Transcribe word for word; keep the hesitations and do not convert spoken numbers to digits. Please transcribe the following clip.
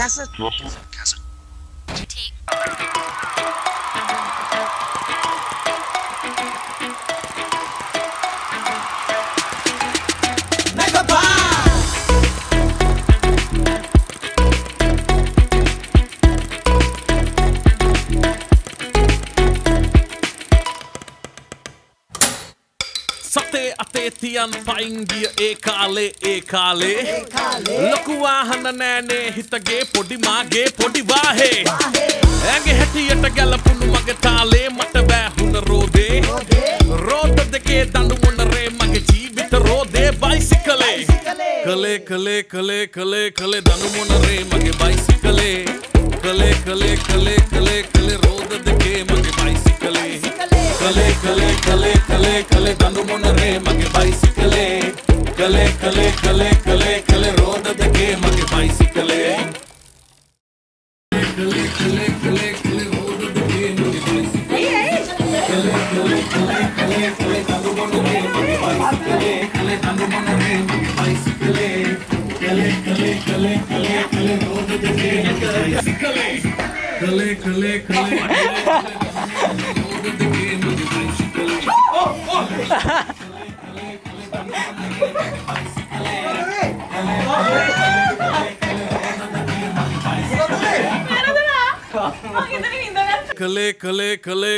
cassette. Cassette. Cassette. Tape. Sate ate tiyan pain diya e kale e kale Loku wahana nane hitage podi mage podi wahe Enge hetiyata galapunu mage tale mata bahuna rode Rode deke dandu munare mage jeevitha rode bicycle Kale kale kale kale kale dandu munare mage bicycle Kale kale kale kale kale rode deke mage bicycle Kale kale kale kale kale dandu munare mage bicycle Kale kale kale kale kale rode deke mage bicycle Kale kale kale kale rode deke mage bicycle Kale kale kale kale kale dandu munare mage bicycle Kale dandu munare mage bicycle Kale kale kale kale kale rode deke mage bicycle Kale kale kale kale Kale, kale, kale.